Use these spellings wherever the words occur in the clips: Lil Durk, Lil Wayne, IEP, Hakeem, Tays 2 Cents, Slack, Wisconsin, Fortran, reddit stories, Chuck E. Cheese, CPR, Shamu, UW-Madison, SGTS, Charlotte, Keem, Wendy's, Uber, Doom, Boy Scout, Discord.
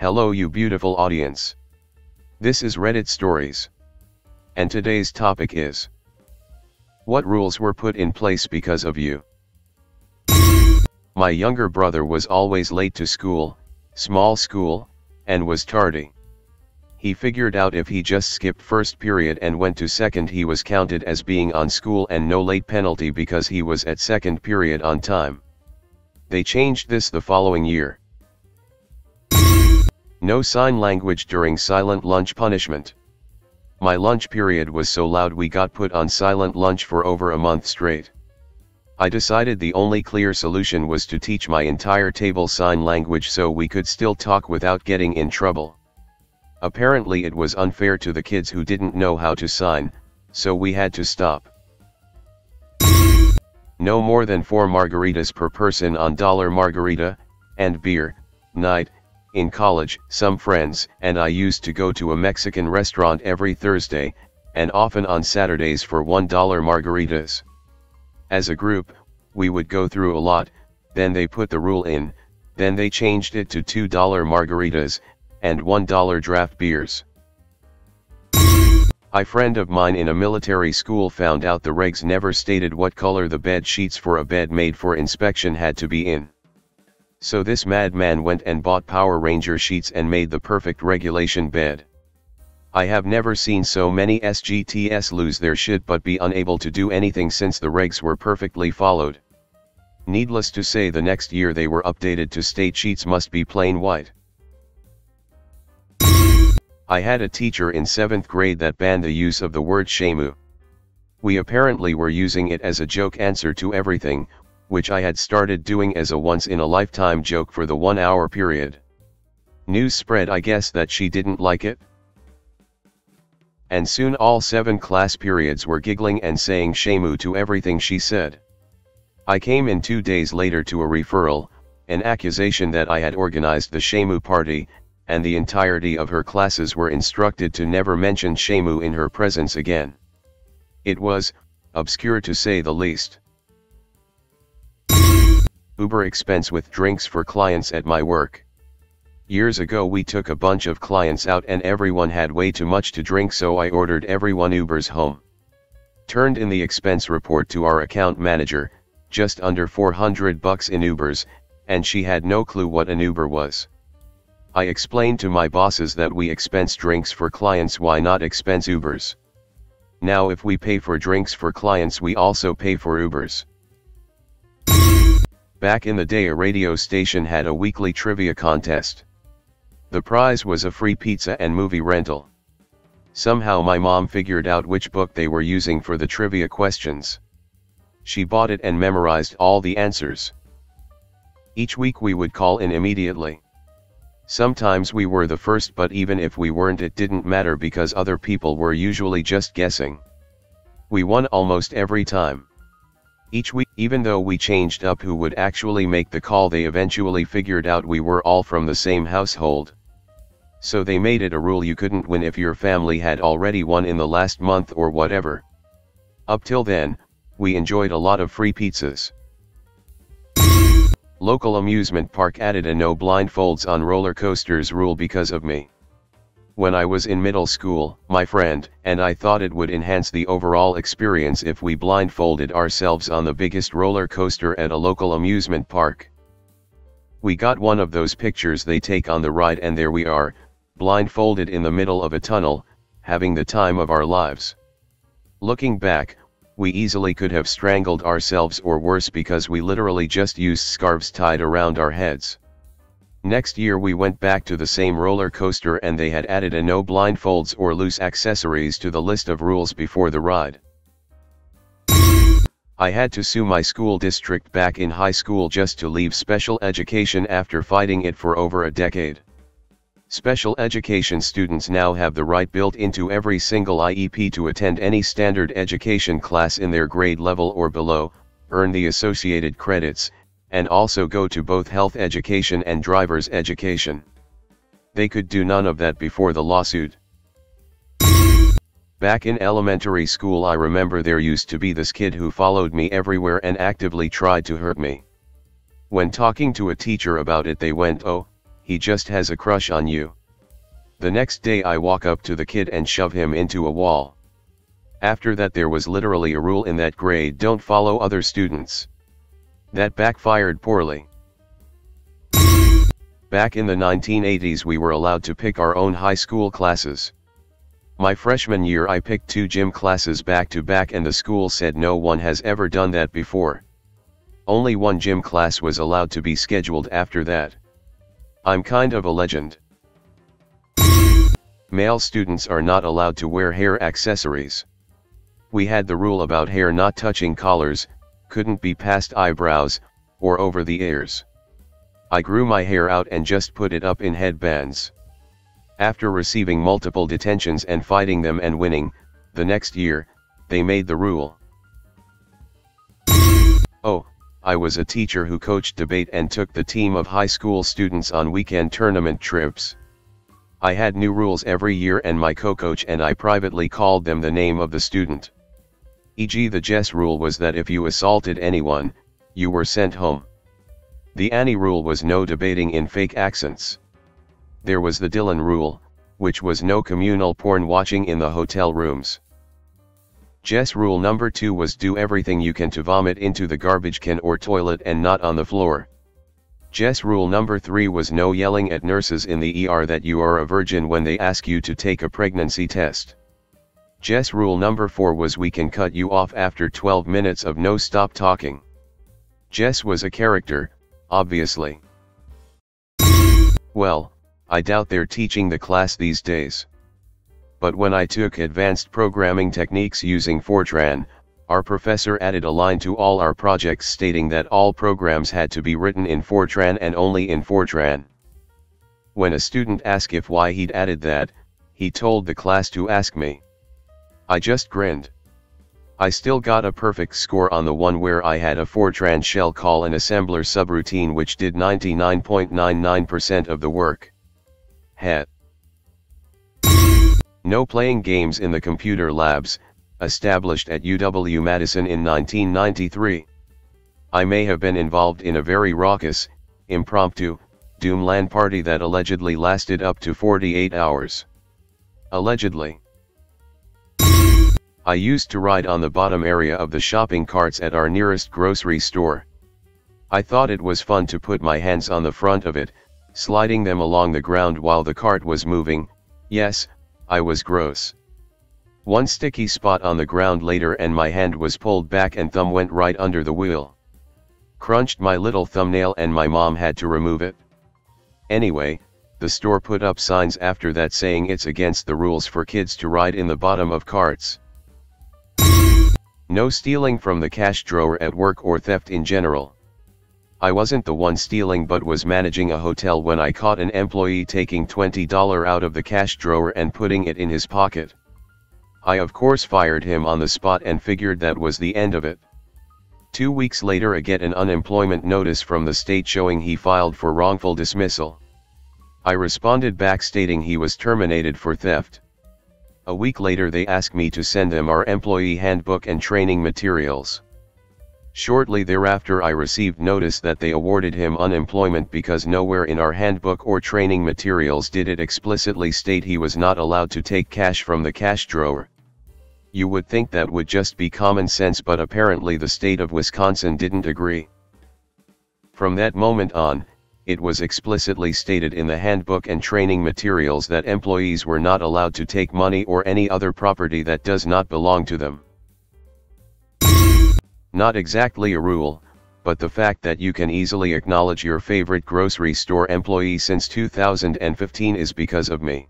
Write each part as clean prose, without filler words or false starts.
Hello you beautiful audience. This is Reddit Stories. And today's topic is: what rules were put in place because of you? My younger brother was always late to school, small school, and was tardy. He figured out if he just skipped first period and went to second, he was counted as being on school and no late penalty because he was at second period on time. They changed this the following year. No sign language during silent lunch punishment. My lunch period was so loud we got put on silent lunch for over a month straight. I decided the only clear solution was to teach my entire table sign language so we could still talk without getting in trouble. Apparently it was unfair to the kids who didn't know how to sign, so we had to stop. No more than 4 margaritas per person on dollar margarita and beer night. In college, some friends and I used to go to a Mexican restaurant every Thursday, and often on Saturdays for $1 margaritas. As a group, we would go through a lot, then they put the rule in, then they changed it to $2 margaritas, and $1 draft beers. A friend of mine in a military school found out the regs never stated what color the bed sheets for a bed made for inspection had to be in. So this madman went and bought Power Ranger sheets and made the perfect regulation bed. I have never seen so many SGTS lose their shit but be unable to do anything since the regs were perfectly followed. Needless to say, the next year they were updated to state sheets must be plain white. I had a teacher in 7th grade that banned the use of the word shamu. We apparently were using it as a joke answer to everything, which I had started doing as a once-in-a-lifetime joke for the 1-hour period. News spread, I guess, that she didn't like it. And soon all 7 class periods were giggling and saying shamu to everything she said. I came in 2 days later to a referral, an accusation that I had organized the shamu party, and the entirety of her classes were instructed to never mention shamu in her presence again. It was obscure to say the least. Uber expense with drinks for clients at my work. Years ago we took a bunch of clients out and everyone had way too much to drink, so I ordered everyone Ubers home. Turned in the expense report to our account manager, just under $400 in Ubers, and she had no clue what an Uber was. I explained to my bosses that we expense drinks for clients, why not expense Ubers? Now if we pay for drinks for clients we also pay for Ubers. Back in the day, a radio station had a weekly trivia contest. The prize was a free pizza and movie rental. Somehow my mom figured out which book they were using for the trivia questions. She bought it and memorized all the answers. Each week we would call in immediately. Sometimes we were the first, but even if we weren't it didn't matter because other people were usually just guessing. We won almost every time. Each week, even though we changed up who would actually make the call, they eventually figured out we were all from the same household. So they made it a rule you couldn't win if your family had already won in the last month or whatever. Up till then, we enjoyed a lot of free pizzas. Local amusement park added a no blindfolds on roller coasters rule because of me. When I was in middle school, my friend and I thought it would enhance the overall experience if we blindfolded ourselves on the biggest roller coaster at a local amusement park. We got one of those pictures they take on the ride and there we are, blindfolded in the middle of a tunnel, having the time of our lives. Looking back, we easily could have strangled ourselves or worse because we literally just used scarves tied around our heads. Next year we went back to the same roller coaster and they had added a no blindfolds or loose accessories to the list of rules before the ride. I had to sue my school district back in high school just to leave special education after fighting it for over a decade. Special education students now have the right built into every single IEP to attend any standard education class in their grade level or below, earn the associated credits, and also go to both health education and driver's education. They could do none of that before the lawsuit. Back in elementary school I remember there used to be this kid who followed me everywhere and actively tried to hurt me. When talking to a teacher about it they went, "Oh, he just has a crush on you. The next day I walk up to the kid and shove him into a wall. After that there was literally a rule in that grade: don't follow other students. That backfired poorly. Back in the 1980s we were allowed to pick our own high school classes. My freshman year I picked 2 gym classes back to back and the school said no one has ever done that before. Only 1 gym class was allowed to be scheduled after that. I'm kind of a legend. Male students are not allowed to wear hair accessories. We had the rule about hair not touching collars, couldn't be past eyebrows, or over the ears. I grew my hair out and just put it up in headbands. After receiving multiple detentions and fighting them and winning, the next year, they made the rule. Oh, I was a teacher who coached debate and took the team of high school students on weekend tournament trips. I had new rules every year and my co-coach and I privately called them the name of the student. E.g. the Jess rule was that if you assaulted anyone, you were sent home. The Annie rule was no debating in fake accents. There was the Dylan rule, which was no communal porn watching in the hotel rooms. Jess rule number 2 was do everything you can to vomit into the garbage can or toilet and not on the floor. Jess rule number 3 was no yelling at nurses in the ER that you are a virgin when they ask you to take a pregnancy test. Jess rule number 4 was we can cut you off after 12 minutes of no stop talking. Jess was a character, obviously. Well, I doubt they're teaching the class these days. But when I took advanced programming techniques using Fortran, our professor added a line to all our projects stating that all programs had to be written in Fortran and only in Fortran. When a student asked if why he'd added that, he told the class to ask me. I just grinned. I still got a perfect score on the one where I had a Fortran shell call an assembler subroutine which did 99.99% of the work. Hat. No playing games in the computer labs, established at UW-Madison in 1993. I may have been involved in a very raucous, impromptu, Doom LAN party that allegedly lasted up to 48 hours. Allegedly. I used to ride on the bottom area of the shopping carts at our nearest grocery store. I thought it was fun to put my hands on the front of it, sliding them along the ground while the cart was moving. Yes, I was gross. One sticky spot on the ground later and my hand was pulled back and thumb went right under the wheel. Crunched my little thumbnail and my mom had to remove it. Anyway, the store put up signs after that saying it's against the rules for kids to ride in the bottom of carts. No stealing from the cash drawer at work or theft in general. I wasn't the one stealing but was managing a hotel when I caught an employee taking $20 out of the cash drawer and putting it in his pocket. I of course fired him on the spot and figured that was the end of it. 2 weeks later I get an unemployment notice from the state showing he filed for wrongful dismissal. I responded back stating he was terminated for theft. A week later they asked me to send them our employee handbook and training materials. Shortly thereafter I received notice that they awarded him unemployment because nowhere in our handbook or training materials did it explicitly state he was not allowed to take cash from the cash drawer. You would think that would just be common sense but apparently the state of Wisconsin didn't agree. From that moment on, it was explicitly stated in the handbook and training materials that employees were not allowed to take money or any other property that does not belong to them. Not exactly a rule, but the fact that you can easily acknowledge your favorite grocery store employee since 2015 is because of me.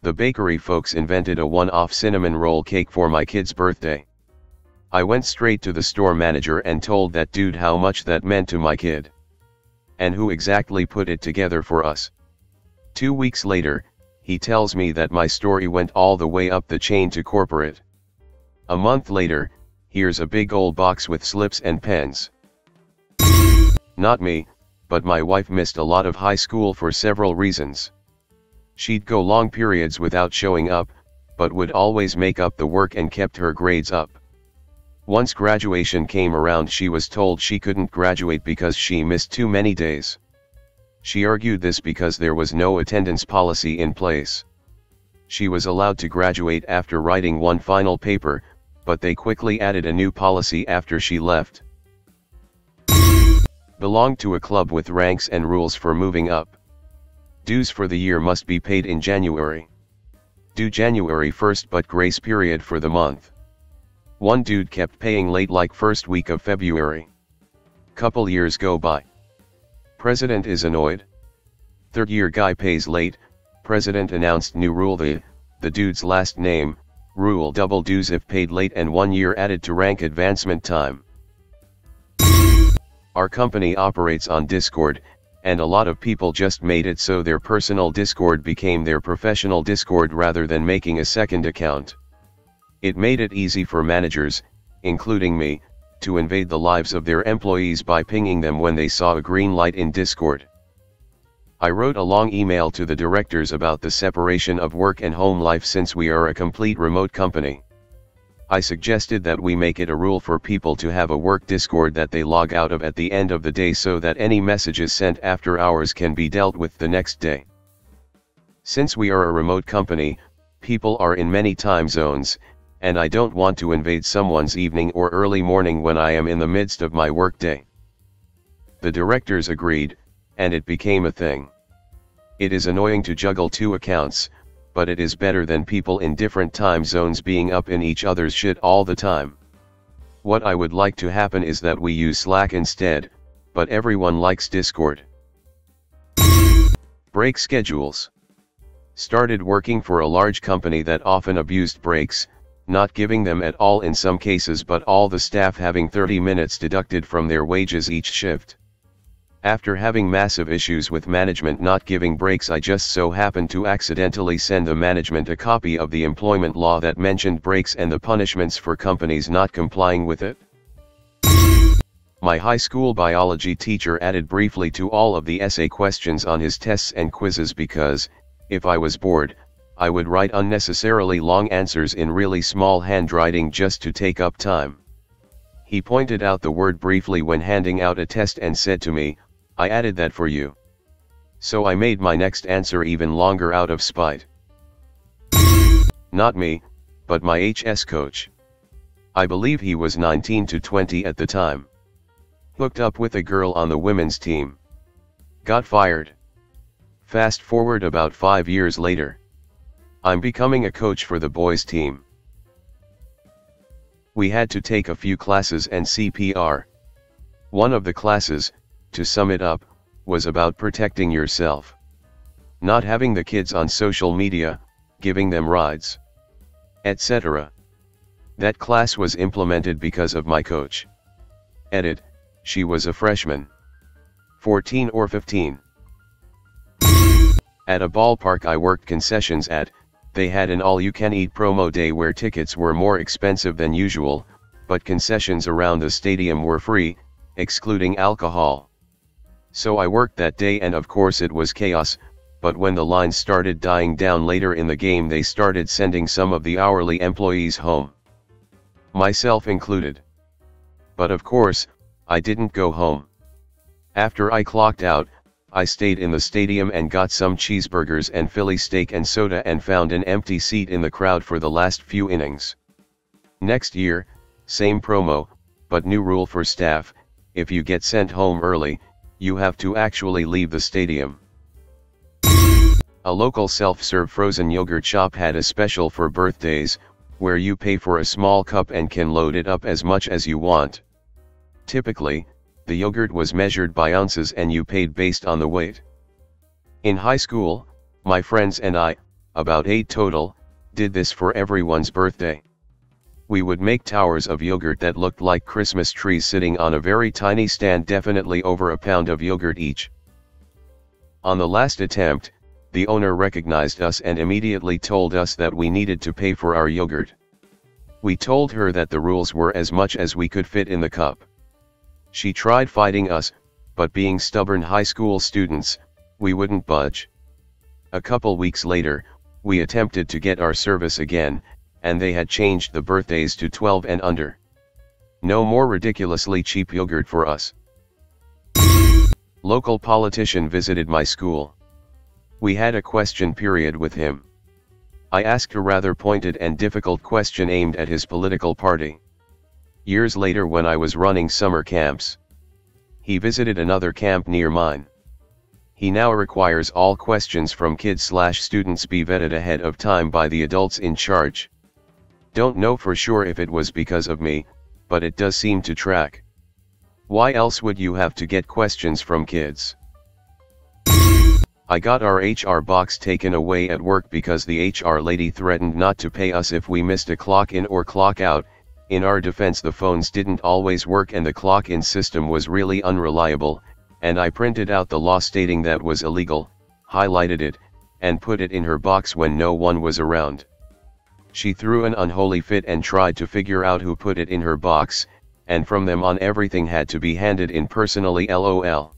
The bakery folks invented a one-off cinnamon roll cake for my kid's birthday. I went straight to the store manager and told that dude how much that meant to my kid. And who exactly put it together for us. 2 weeks later, he tells me that my story went all the way up the chain to corporate. A month later, here's a big old box with slips and pens. Not me, but my wife missed a lot of high school for several reasons. She'd go long periods without showing up, but would always make up the work and kept her grades up. Once graduation came around, she was told she couldn't graduate because she missed too many days. She argued this because there was no attendance policy in place. She was allowed to graduate after writing one final paper, but they quickly added a new policy after she left. Belong to a club with ranks and rules for moving up. Dues for the year must be paid in January. Due January 1st but grace period for the month. One dude kept paying late like first week of February. Couple years go by. President is annoyed. Third year guy pays late. President announced new rule. The dude's last name, rule double dues if paid late and 1 year added to rank advancement time. Our company operates on Discord, and a lot of people just made it so their personal Discord became their professional Discord rather than making a second account. It made it easy for managers, including me, to invade the lives of their employees by pinging them when they saw a green light in Discord. I wrote a long email to the directors about the separation of work and home life since we are a complete remote company. I suggested that we make it a rule for people to have a work Discord that they log out of at the end of the day so that any messages sent after hours can be dealt with the next day. Since we are a remote company, people are in many time zones, and I don't want to invade someone's evening or early morning when I am in the midst of my workday. The directors agreed, and it became a thing. It is annoying to juggle two accounts, but it is better than people in different time zones being up in each other's shit all the time. What I would like to happen is that we use Slack instead, but everyone likes Discord. Break schedules. Started working for a large company that often abused breaks, not giving them at all in some cases but all the staff having 30 minutes deducted from their wages each shift. After having massive issues with management not giving breaks, I just so happened to accidentally send the management a copy of the employment law that mentioned breaks and the punishments for companies not complying with it. My high school biology teacher added briefly to all of the essay questions on his tests and quizzes because, if I was bored, I would write unnecessarily long answers in really small handwriting just to take up time. He pointed out the word briefly when handing out a test and said to me, "I added that for you." So I made my next answer even longer out of spite. Not me, but my HS coach. I believe he was 19 to 20 at the time. Hooked up with a girl on the women's team. Got fired. Fast forward about 5 years later. I'm becoming a coach for the boys' team. We had to take a few classes and CPR. One of the classes, to sum it up, was about protecting yourself. Not having the kids on social media, giving them rides, etc. That class was implemented because of my coach. Edit, she was a freshman. 14 or 15. At a ballpark I worked concessions at, they had an all-you-can-eat promo day where tickets were more expensive than usual, but concessions around the stadium were free, excluding alcohol. So I worked that day and of course it was chaos, but when the lines started dying down later in the game they started sending some of the hourly employees home. Myself included. But of course, I didn't go home. After I clocked out, I stayed in the stadium and got some cheeseburgers and Philly steak and soda and found an empty seat in the crowd for the last few innings. Next year, same promo, but new rule for staff, if you get sent home early, you have to actually leave the stadium. A local self-serve frozen yogurt shop had a special for birthdays, where you pay for a small cup and can load it up as much as you want. Typically, the yogurt was measured by ounces and you paid based on the weight. In high school, my friends and I, about 8 total, did this for everyone's birthday. We would make towers of yogurt that looked like Christmas trees sitting on a very tiny stand, definitely over a pound of yogurt each. On the last attempt, the owner recognized us and immediately told us that we needed to pay for our yogurt. We told her that the rules were as much as we could fit in the cup. She tried fighting us, but being stubborn high school students, we wouldn't budge. A couple weeks later, we attempted to get our service again, and they had changed the birthdays to 12 and under. No more ridiculously cheap yogurt for us. Local politician visited my school. We had a question period with him. I asked a rather pointed and difficult question aimed at his political party. Years later, when I was running summer camps, he visited another camp near mine. He now requires all questions from kids/students be vetted ahead of time by the adults in charge. Don't know for sure if it was because of me, but it does seem to track. Why else would you have to get questions from kids? I got our HR box taken away at work because the HR lady threatened not to pay us if we missed a clock in or clock out. In our defense, the phones didn't always work and the clock in system was really unreliable, and I printed out the law stating that was illegal, highlighted it, and put it in her box when no one was around. She threw an unholy fit and tried to figure out who put it in her box, and from then on everything had to be handed in personally. LOL.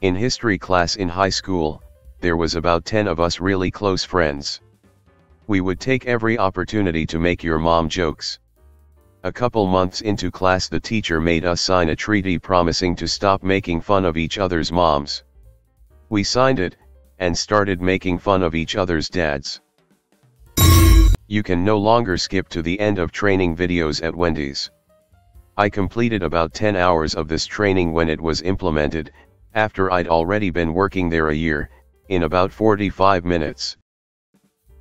In history class in high school, there was about 10 of us really close friends. We would take every opportunity to make your mom jokes. A couple months into class, the teacher made us sign a treaty promising to stop making fun of each other's moms. We signed it, and started making fun of each other's dads. You can no longer skip to the end of training videos at Wendy's. I completed about 10 hours of this training when it was implemented, after I'd already been working there a year, in about 45 minutes.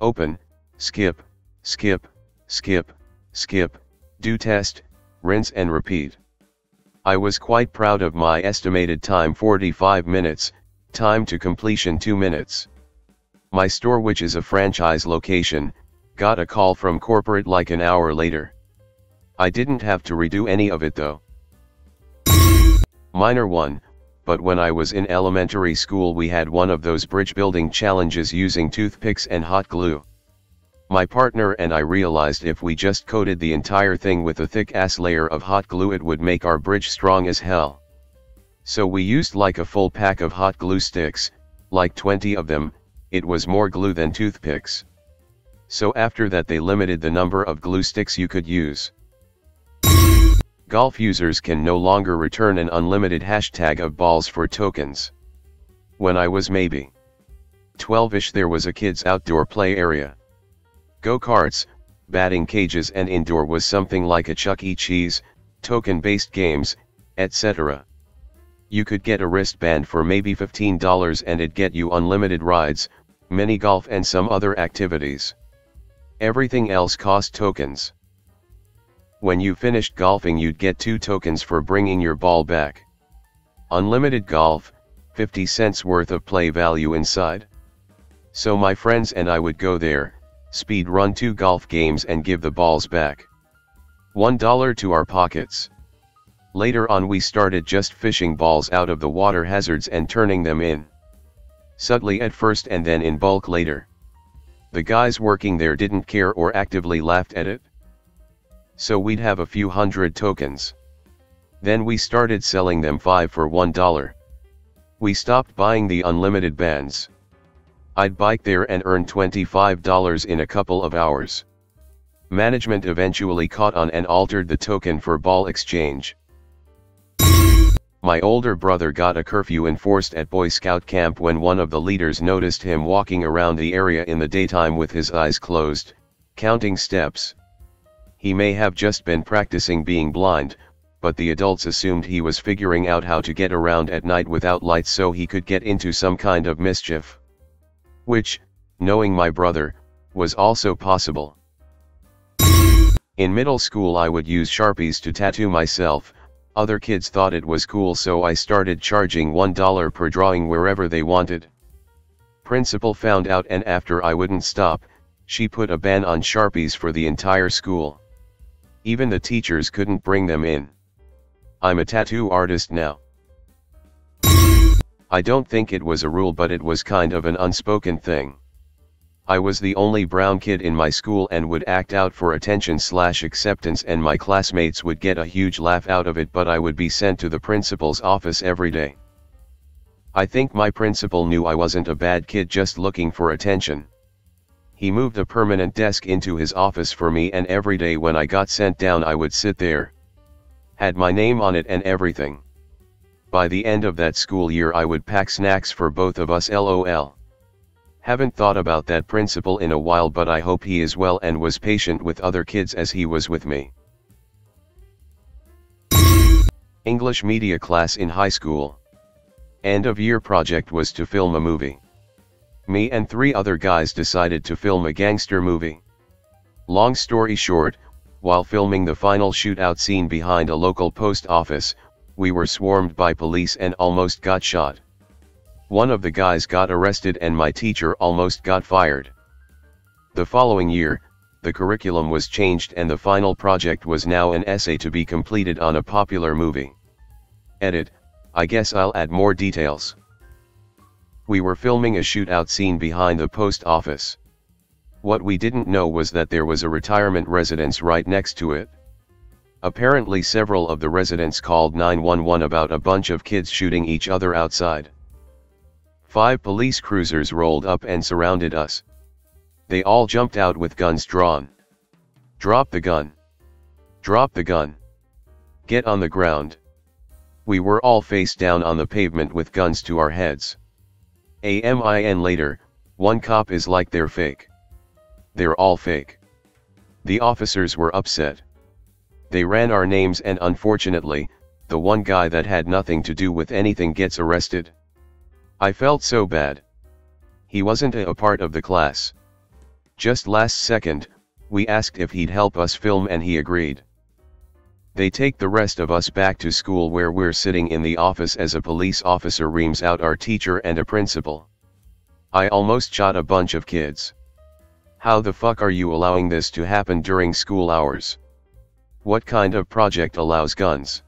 Open, skip, skip, skip, skip, do test, rinse and repeat. I was quite proud of my estimated time 45 minutes, time to completion 2 minutes. My store, which is a franchise location, got a call from corporate like an hour later. I didn't have to redo any of it though. Minor one. But when I was in elementary school, we had one of those bridge building challenges using toothpicks and hot glue. My partner and I realized if we just coated the entire thing with a thick ass layer of hot glue, it would make our bridge strong as hell. So we used like a full pack of hot glue sticks, like 20 of them. It was more glue than toothpicks. So after that they limited the number of glue sticks you could use. Golf users can no longer return an unlimited hashtag of balls for tokens. When I was maybe 12-ish, there was a kids' outdoor play area. Go-karts, batting cages and indoor was something like a Chuck E. Cheese, token-based games, etc. You could get a wristband for maybe $15 and it'd get you unlimited rides, mini golf and some other activities. Everything else cost tokens. When you finished golfing you'd get 2 tokens for bringing your ball back. Unlimited golf, 50 cents worth of play value inside. So my friends and I would go there, speed run 2 golf games and give the balls back. $1 to our pockets. Later on we started just fishing balls out of the water hazards and turning them in. Subtly at first and then in bulk later. The guys working there didn't care or actively laughed at it. So we'd have a few hundred tokens. Then we started selling them 5 for $1. We stopped buying the unlimited bands. I'd bike there and earn $25 in a couple of hours. Management eventually caught on and altered the token for ball exchange. My older brother got a curfew enforced at Boy Scout camp when one of the leaders noticed him walking around the area in the daytime with his eyes closed, counting steps. He may have just been practicing being blind, but the adults assumed he was figuring out how to get around at night without lights so he could get into some kind of mischief. Which, knowing my brother, was also possible. In middle school I would use Sharpies to tattoo myself. Other kids thought it was cool, so I started charging $1 per drawing wherever they wanted. Principal found out, and after I wouldn't stop, she put a ban on Sharpies for the entire school. Even the teachers couldn't bring them in. I'm a tattoo artist now. I don't think it was a rule, but it was kind of an unspoken thing. I was the only brown kid in my school and would act out for attention/acceptance, and my classmates would get a huge laugh out of it, but I would be sent to the principal's office every day. I think my principal knew I wasn't a bad kid just looking for attention. He moved a permanent desk into his office for me, and every day when I got sent down I would sit there. Had my name on it and everything. By the end of that school year I would pack snacks for both of us lol. Haven't thought about that principal in a while, but I hope he is well and was patient with other kids as he was with me. English media class in high school. End of year project was to film a movie. Me and three other guys decided to film a gangster movie. Long story short, while filming the final shootout scene behind a local post office, we were swarmed by police and almost got shot. One of the guys got arrested and my teacher almost got fired. The following year, the curriculum was changed and the final project was now an essay to be completed on a popular movie. Edit, I guess I'll add more details. We were filming a shootout scene behind the post office. What we didn't know was that there was a retirement residence right next to it. Apparently several of the residents called 911 about a bunch of kids shooting each other outside. 5 police cruisers rolled up and surrounded us. They all jumped out with guns drawn. Drop the gun. Drop the gun. Get on the ground. We were all face down on the pavement with guns to our heads. A minute later, one cop is like, they're fake. They're all fake. The officers were upset. They ran our names and unfortunately, the one guy that had nothing to do with anything gets arrested. I felt so bad. He wasn't a part of the class. Just last second, we asked if he'd help us film and he agreed. They take the rest of us back to school where we're sitting in the office as a police officer reams out our teacher and a principal. I almost shot a bunch of kids. How the fuck are you allowing this to happen during school hours? What kind of project allows guns?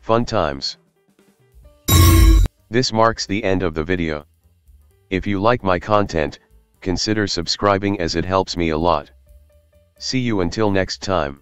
Fun times. This marks the end of the video. If you like my content, consider subscribing as it helps me a lot. See you until next time.